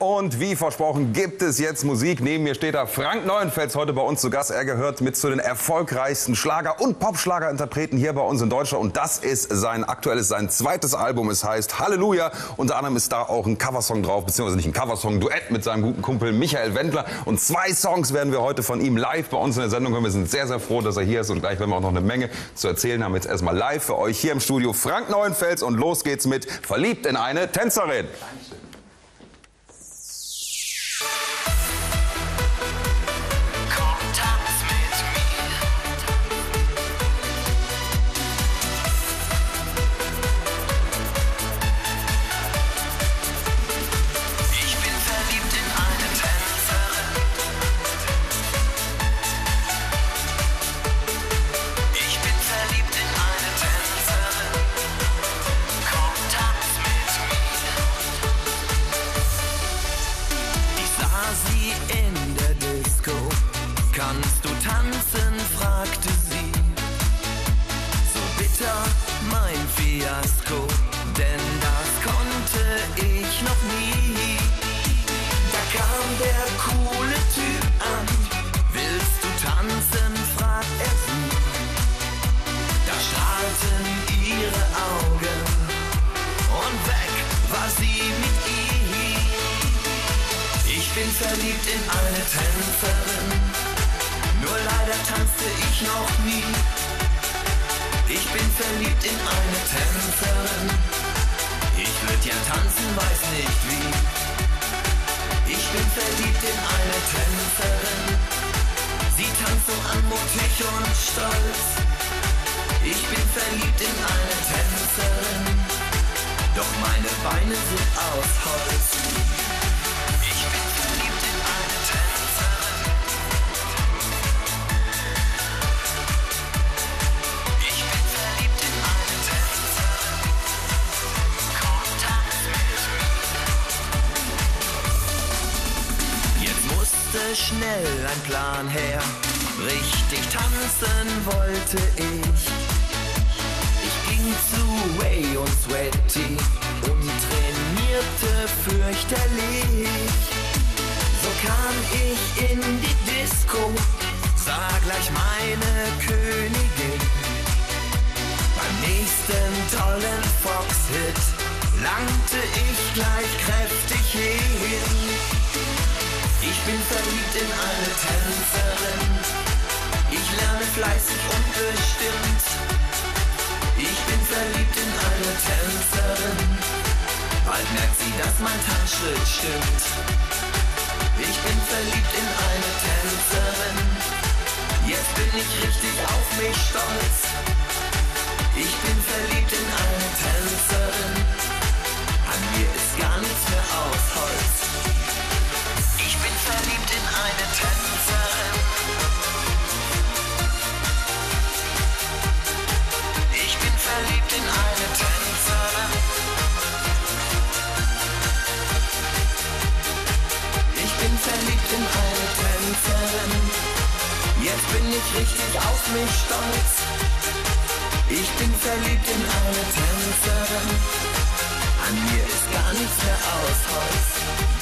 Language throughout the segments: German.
Und wie versprochen gibt es jetzt Musik. Neben mir steht da Frank Neuenfels, heute bei uns zu Gast. Er gehört mit zu den erfolgreichsten Schlager- und Popschlagerinterpreten hier bei uns in Deutschland. Und das ist sein aktuelles, sein zweites Album. Es heißt Halleluja. Unter anderem ist da auch ein Coversong drauf, beziehungsweise nicht ein Coversong, ein Duett mit seinem guten Kumpel Michael Wendler. Und 2 Songs werden wir heute von ihm live bei uns in der Sendung hören. Wir sind sehr, sehr froh, dass er hier ist. Und gleich werden wir auch noch eine Menge zu erzählen haben. Jetzt erstmal live für euch hier im Studio Frank Neuenfels. Und los geht's mit Verliebt in eine Tänzerin. Verliebt in eine Tänzerin, nur leider tanzte ich noch nie. Ich bin verliebt in eine Tänzerin, ich würde ja tanzen, weiß nicht wie. Ich bin verliebt in eine Tänzerin, sie tanzt so anmutig und stolz. Ich bin verliebt in eine Tänzerin, doch meine Beine sind aus Holz. Schnell ein Plan her, richtig tanzen wollte ich. Ich ging zu Way und Sweaty und trainierte fürchterlich. So kam ich in die Disco, sah gleich meine Königin. Beim nächsten tollen Fox-Hit langte ich gleich kräftig hin. Ich bin verliebt in eine Tänzerin, ich lerne fleißig und bestimmt. Ich bin verliebt in eine Tänzerin, bald merkt sie, dass mein Tanzschritt stimmt. Ich bin verliebt in eine Tänzerin, jetzt bin ich richtig auf mich stolz. Ich bin verliebt in eine Tänzerin, an mir ist gar nichts mehr aus Holz. Verliebt in eine Tänzerin. Ich bin verliebt in eine Tänzerin. Ich bin verliebt in eine Tänzerin. Jetzt bin ich richtig auf mich stolz. Ich bin verliebt in eine Tänzerin. An mir ist gar nichts mehr aus Holz.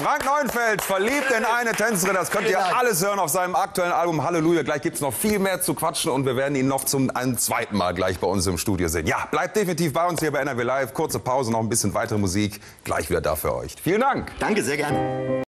Frank Neuenfels, verliebt in eine Tänzerin. Das könnt ihr alles hören auf seinem aktuellen Album Halleluja. Gleich gibt es noch viel mehr zu quatschen und wir werden ihn noch zum zweiten Mal gleich bei uns im Studio sehen. Ja, bleibt definitiv bei uns hier bei NRW Live. Kurze Pause, noch ein bisschen weitere Musik. Gleich wieder da für euch. Vielen Dank. Danke, sehr gerne.